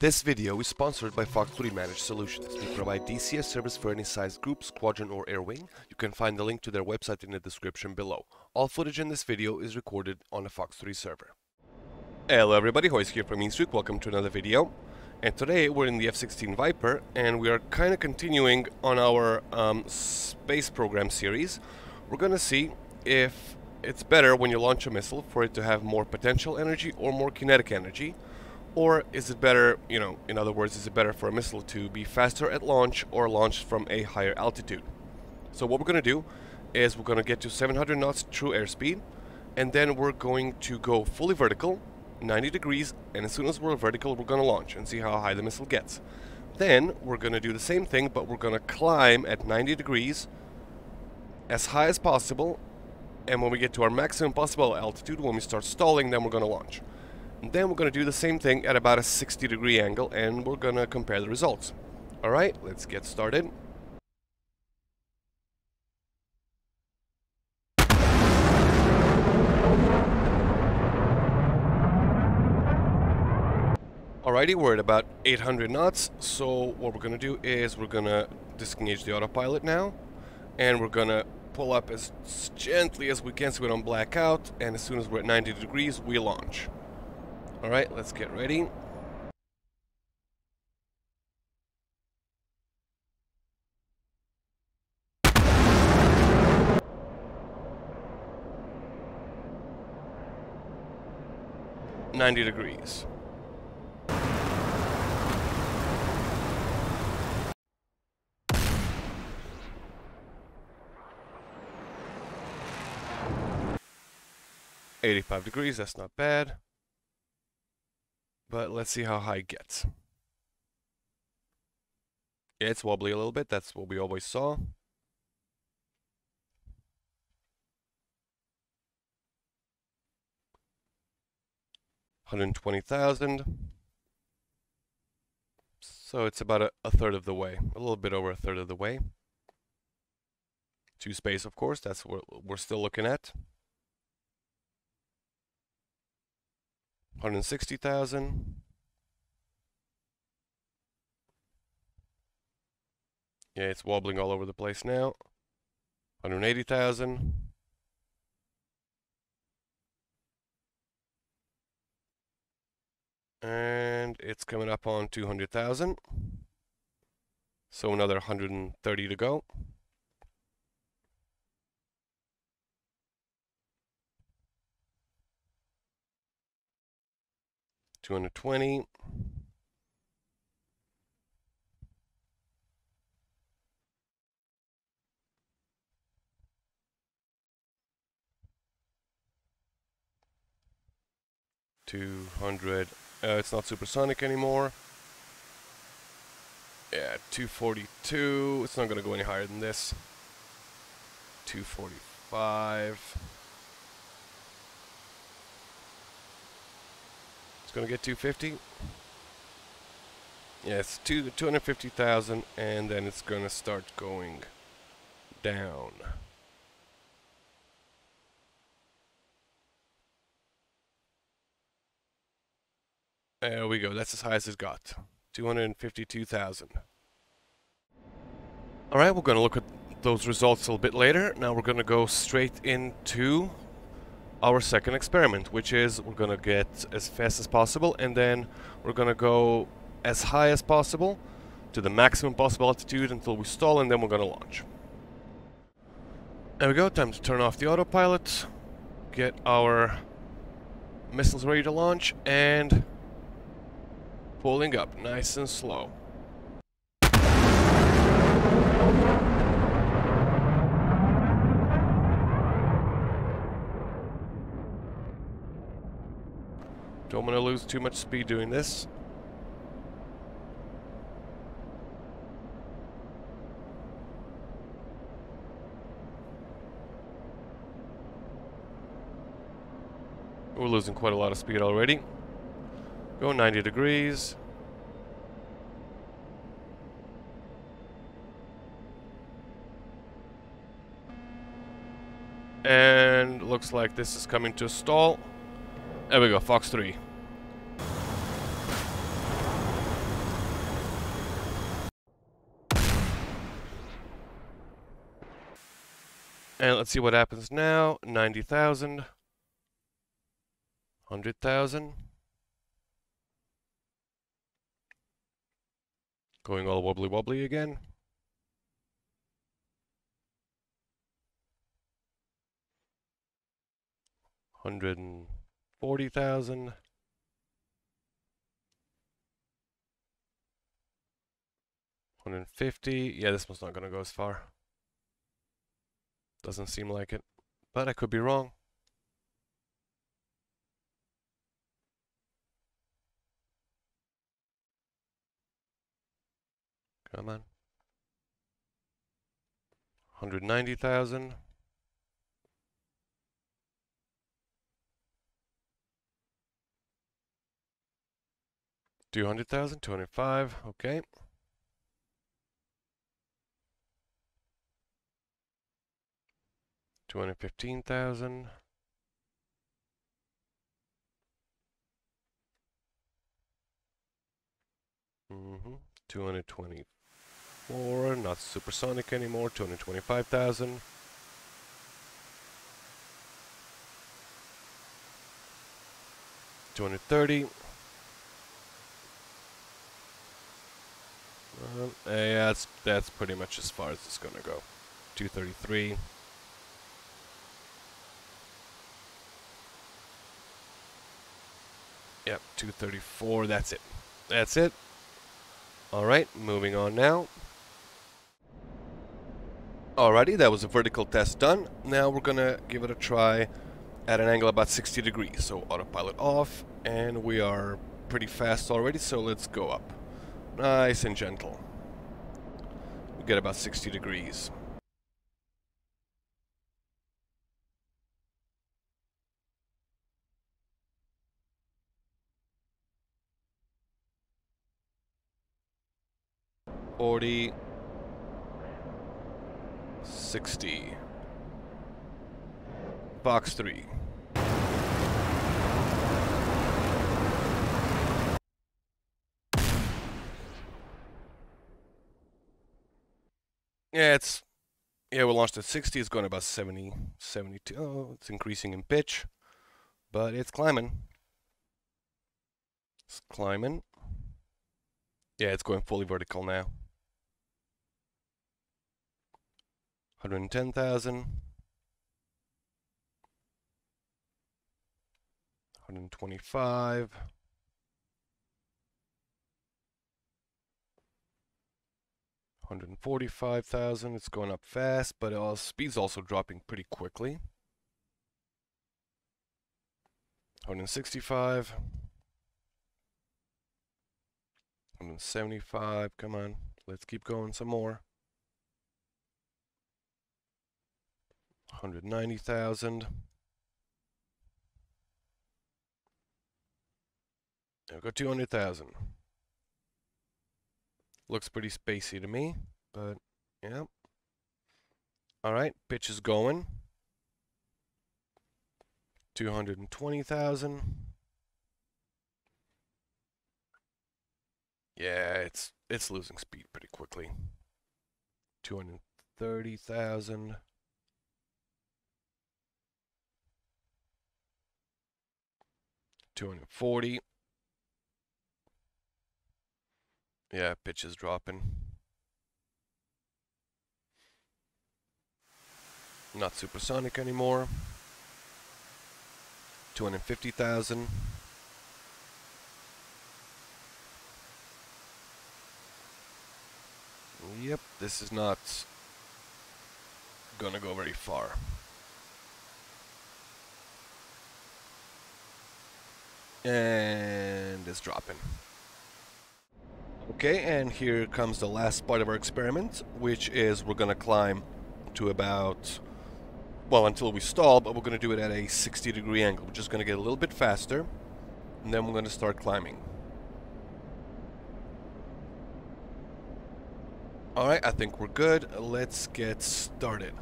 This video is sponsored by Fox 3 Managed Solutions. We provide DCS service for any size group, squadron or air wing. You can find the link to their website in the description below. All footage in this video is recorded on a Fox 3 server. Hello everybody, Hoyce here from MeanStreak. Welcome to another video. And today we're in the F-16 Viper and we are kind of continuing on our space program series. We're going to see if it's better when you launch a missile for it to have more potential energy or more kinetic energy. Or is it better, you know, in other words, is it better for a missile to be faster at launch or launched from a higher altitude? So what we're going to do is we're going to get to 700 knots true airspeed, and then we're going to go fully vertical, 90 degrees, and as soon as we're vertical, we're going to launch and see how high the missile gets. Then we're going to do the same thing, but we're going to climb at 90 degrees as high as possible, and when we get to our maximum possible altitude, when we start stalling, then we're going to launch. And then we're going to do the same thing at about a 60-degree angle, and we're going to compare the results. Alright, let's get started. Alrighty, we're at about 800 knots, so what we're going to do is we're going to disengage the autopilot now, and we're going to pull up as gently as we can so we don't black out, and as soon as we're at 90 degrees, we launch. Alright, let's get ready. Ninety degrees. Eighty-five degrees, that's not bad. But let's see how high it gets. Yeah, it's wobbly a little bit, that's what we always saw. $120,000. So it's about a third of the way, a little bit over a third of the way. To space, of course, that's what we're still looking at. 160,000. Yeah, it's wobbling all over the place now. 180,000. And it's coming up on 200,000. So another 130 to go. 220, 200, it's not supersonic anymore. Yeah, 242, it's not gonna go any higher than this. 245. It's going to get 250. Yes, 250,000, and then it's going to start going down. There we go. That's as high as it's got. 252,000. All right, we're going to look at those results a little bit later. Now we're going to go straight into our second experiment, which is we're gonna get as fast as possible, and then we're gonna go as high as possible to the maximum possible altitude until we stall, and then we're gonna launch. There we go, time to turn off the autopilot, get our missiles ready to launch, and pulling up nice and slow. Don't want to lose too much speed doing this. We're losing quite a lot of speed already. Go 90 degrees. And looks like this is coming to a stall. There we go, Fox 3. And let's see what happens now. 90,000. 100,000. Going all wobbly wobbly again. $140,000. $150,000. Yeah, this one's not going to go as far. Doesn't seem like it, but I could be wrong. Come on. 190,000. $200,000, 25, okay. $215,000. $224,000, not supersonic anymore. $225,000. $230,000. Yeah, that's pretty much as far as it's gonna go. $233,000. Yep, 234, that's it. That's it. Alright, moving on now. Alrighty, that was a vertical test done. Now we're gonna give it a try at an angle about 60 degrees. So autopilot off, and we are pretty fast already, so let's go up. Nice and gentle. We get about 60 degrees. $40,000, $60,000. Fox 3. Yeah, we launched at 60, it's going about 70, 72. Oh, it's increasing in pitch, but it's climbing. It's climbing. Yeah, it's going fully vertical now. 110,000. 125,000. 145,000. It's going up fast, but our speed's also dropping pretty quickly. 165,000. 175,000. Come on, let's keep going some more. 190,000. I've got 200,000. Looks pretty spacey to me, but yeah. Alright, pitch is going. 220,000. Yeah, it's losing speed pretty quickly. 230,000. 240,000. Yeah, pitch is dropping. Not supersonic anymore. 250,000. 250,000. Yep, this is not gonna go very far. 250,000. And it's dropping. Okay, and here comes the last part of our experiment, which is we're going to climb to about, well, until we stall, but we're going to do it at a 60 degree angle. We're just going to get a little bit faster, and then we're going to start climbing. Alright, I think we're good. Let's get started.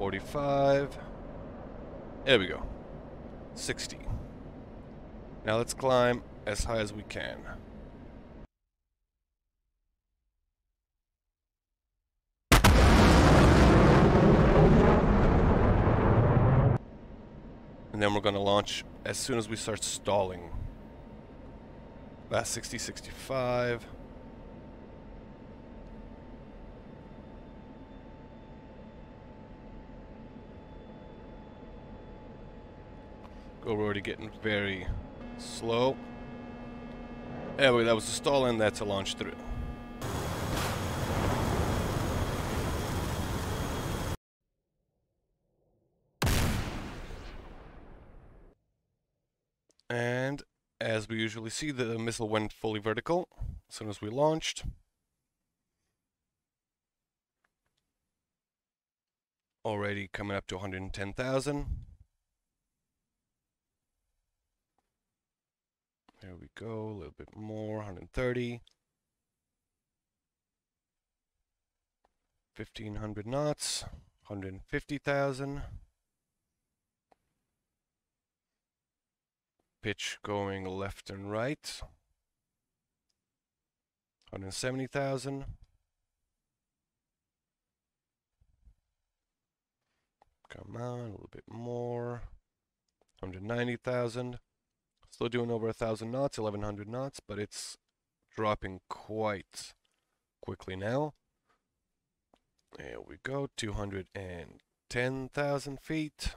$45,000. There we go. 60. Now let's climb as high as we can. And then we're going to launch as soon as we start stalling. About 60, 65. Go, we're already getting very slow. Anyway, that was the stall and that's a launch through. And as we usually see, the missile went fully vertical as soon as we launched. Already coming up to 110,000. There we go, a little bit more, 130. 1,500 knots, 150,000. Pitch going left and right, 170,000. Come on, a little bit more, 190,000. Still doing over 1,000 knots, 1,100 knots, but it's dropping quite quickly now. There we go, 210,000 feet.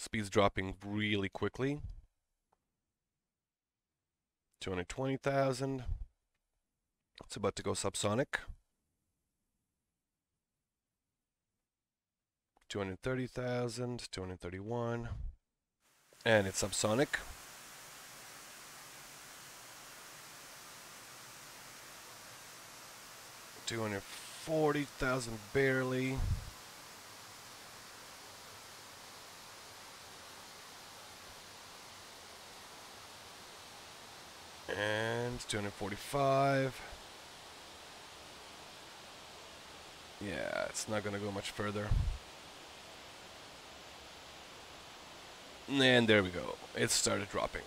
Speed's dropping really quickly. 220,000. It's about to go subsonic. 230,000, 231. And it's subsonic. $240,000 barely. And 245. Yeah, it's not going to go much further. And there we go. It started dropping.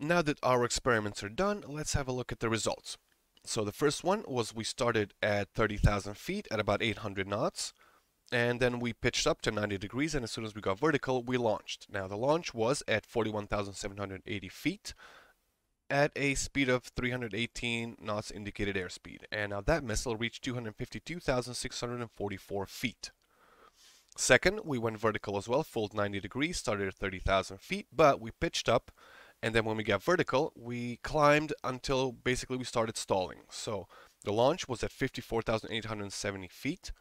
Now that our experiments are done, let's have a look at the results. So the first one was we started at 30,000 feet at about 800 knots. And then we pitched up to 90 degrees, and as soon as we got vertical, we launched. Now the launch was at 41,780 feet. At a speed of 318 knots indicated airspeed. And now that missile reached 252,644 feet. Second, we went vertical as well, full 90 degrees, started at 30,000 feet, but we pitched up, and then when we got vertical, we climbed until basically we started stalling. So the launch was at 54,870 feet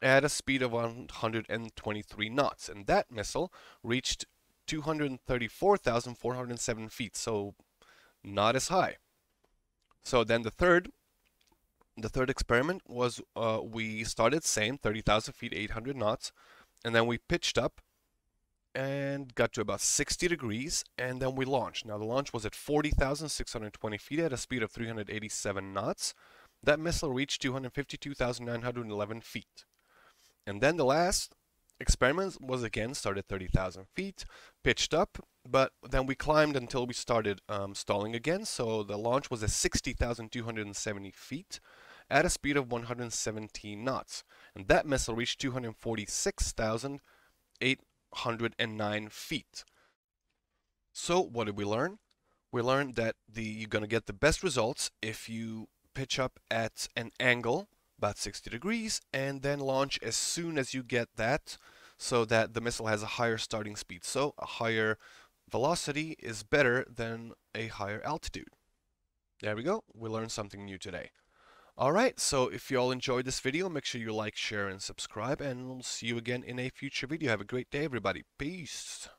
at a speed of 123 knots, and that missile reached 234,407 feet, so not as high. So then the third experiment was we started same 30,000 feet, 800 knots, and then we pitched up and got to about 60 degrees, and then we launched. Now the launch was at 40,620 feet at a speed of 387 knots. That missile reached 252,911 feet. And then the last experiment was again started 30,000 feet, pitched up, but then we climbed until we started stalling again. So the launch was at 60,270 feet at a speed of 117 knots. And that missile reached 246,809 feet. So what did we learn? We learned that you're going to get the best results if you pitch up at an angle, about 60 degrees, and then launch as soon as you get that, so that the missile has a higher starting speed. So a higher velocity is better than a higher altitude. There we go. We learned something new today. All right, so if you all enjoyed this video, make sure you like, share, and subscribe, and we'll see you again in a future video. Have a great day, everybody. Peace.